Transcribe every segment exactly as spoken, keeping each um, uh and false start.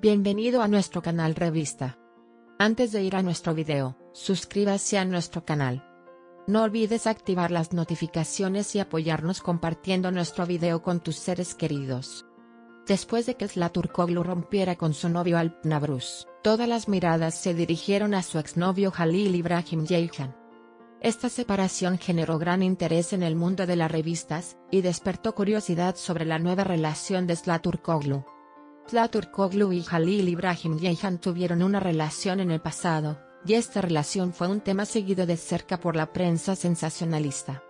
Bienvenido a nuestro canal Revista. Antes de ir a nuestro video, suscríbase a nuestro canal. No olvides activar las notificaciones y apoyarnos compartiendo nuestro video con tus seres queridos. Después de que Sıla Türkoğlu rompiera con su novio Alp Navruz, todas las miradas se dirigieron a su exnovio Halil İbrahim Ceyhan. Esta separación generó gran interés en el mundo de las revistas, y despertó curiosidad sobre la nueva relación de Sıla Türkoğlu. Sıla Türkoğlu y Halil İbrahim Yehan tuvieron una relación en el pasado, y esta relación fue un tema seguido de cerca por la prensa sensacionalista.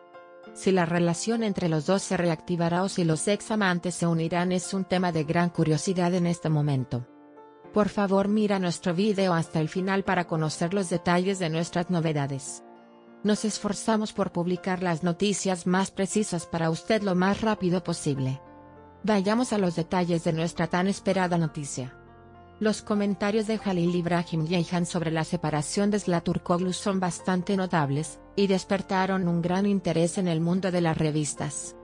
Si la relación entre los dos se reactivará o si los ex amantes se unirán es un tema de gran curiosidad en este momento. Por favor, mira nuestro video hasta el final para conocer los detalles de nuestras novedades. Nos esforzamos por publicar las noticias más precisas para usted lo más rápido posible. Vayamos a los detalles de nuestra tan esperada noticia. Los comentarios de Halil İbrahim Yehan sobre la separación de Sıla Türkoğlu son bastante notables, y despertaron un gran interés en el mundo de las revistas.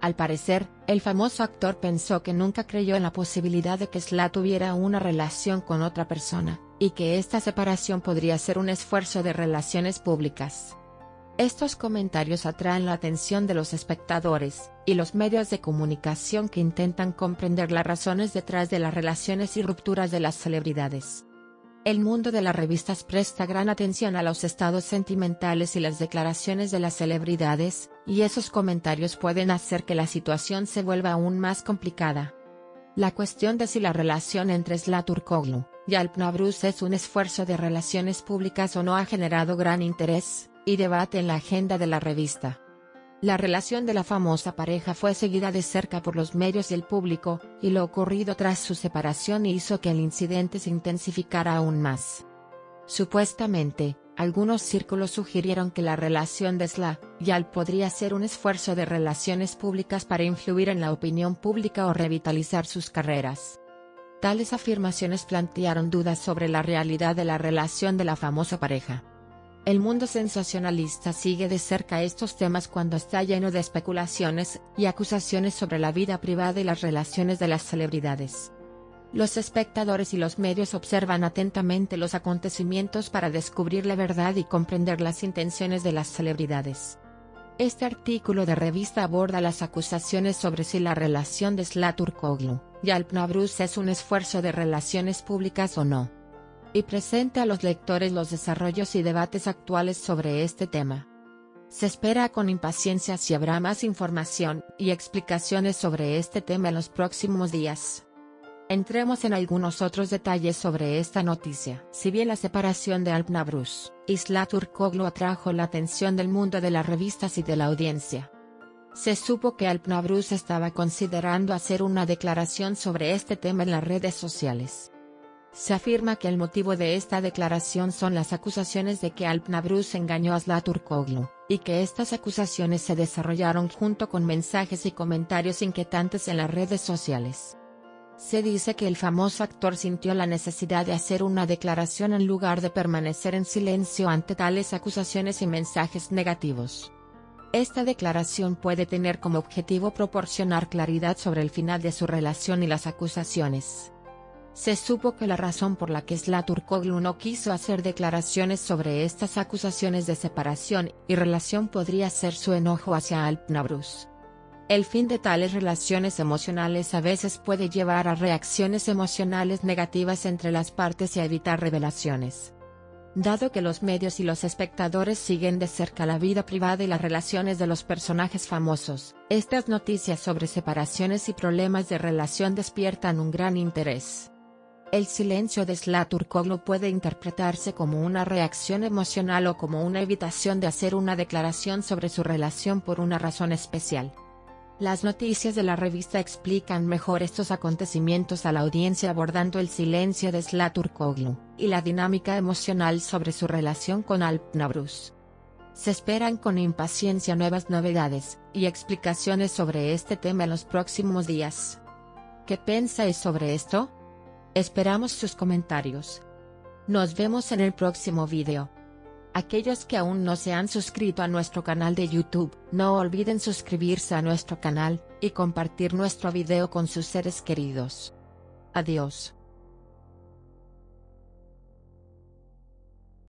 Al parecer, el famoso actor pensó que nunca creyó en la posibilidad de que Sıla tuviera una relación con otra persona, y que esta separación podría ser un esfuerzo de relaciones públicas. Estos comentarios atraen la atención de los espectadores, y los medios de comunicación que intentan comprender las razones detrás de las relaciones y rupturas de las celebridades. El mundo de las revistas presta gran atención a los estados sentimentales y las declaraciones de las celebridades, y esos comentarios pueden hacer que la situación se vuelva aún más complicada. La cuestión de si la relación entre Sıla Türkoğlu y Alp Navruz es un esfuerzo de relaciones públicas o no ha generado gran interés y debate en la agenda de la revista. La relación de la famosa pareja fue seguida de cerca por los medios y el público, y lo ocurrido tras su separación hizo que el incidente se intensificara aún más. Supuestamente, algunos círculos sugirieron que la relación de Sıla y Alp podría ser un esfuerzo de relaciones públicas para influir en la opinión pública o revitalizar sus carreras. Tales afirmaciones plantearon dudas sobre la realidad de la relación de la famosa pareja. El mundo sensacionalista sigue de cerca estos temas cuando está lleno de especulaciones y acusaciones sobre la vida privada y las relaciones de las celebridades. Los espectadores y los medios observan atentamente los acontecimientos para descubrir la verdad y comprender las intenciones de las celebridades. Este artículo de revista aborda las acusaciones sobre si la relación de Sıla Türkoğlu y Alp Navruz es un esfuerzo de relaciones públicas o no, y presenta a los lectores los desarrollos y debates actuales sobre este tema. Se espera con impaciencia si habrá más información y explicaciones sobre este tema en los próximos días. Entremos en algunos otros detalles sobre esta noticia. Si bien la separación de Alp Navruz y Sıla Türkoğlu atrajo la atención del mundo de las revistas y de la audiencia, se supo que Alp Navruz estaba considerando hacer una declaración sobre este tema en las redes sociales. Se afirma que el motivo de esta declaración son las acusaciones de que Alp Navruz engañó a Sıla Türkoğlu, y que estas acusaciones se desarrollaron junto con mensajes y comentarios inquietantes en las redes sociales. Se dice que el famoso actor sintió la necesidad de hacer una declaración en lugar de permanecer en silencio ante tales acusaciones y mensajes negativos. Esta declaración puede tener como objetivo proporcionar claridad sobre el final de su relación y las acusaciones. Se supo que la razón por la que Sıla Türkoğlu no quiso hacer declaraciones sobre estas acusaciones de separación y relación podría ser su enojo hacia Alp Navruz. El fin de tales relaciones emocionales a veces puede llevar a reacciones emocionales negativas entre las partes y a evitar revelaciones. Dado que los medios y los espectadores siguen de cerca la vida privada y las relaciones de los personajes famosos, estas noticias sobre separaciones y problemas de relación despiertan un gran interés. El silencio de Sıla Türkoğlu puede interpretarse como una reacción emocional o como una evitación de hacer una declaración sobre su relación por una razón especial. Las noticias de la revista explican mejor estos acontecimientos a la audiencia abordando el silencio de Sıla Türkoğlu y la dinámica emocional sobre su relación con Alp Navruz. Se esperan con impaciencia nuevas novedades y explicaciones sobre este tema en los próximos días. ¿Qué pensáis sobre esto? Esperamos sus comentarios. Nos vemos en el próximo video. Aquellos que aún no se han suscrito a nuestro canal de YouTube, no olviden suscribirse a nuestro canal y compartir nuestro video con sus seres queridos. Adiós.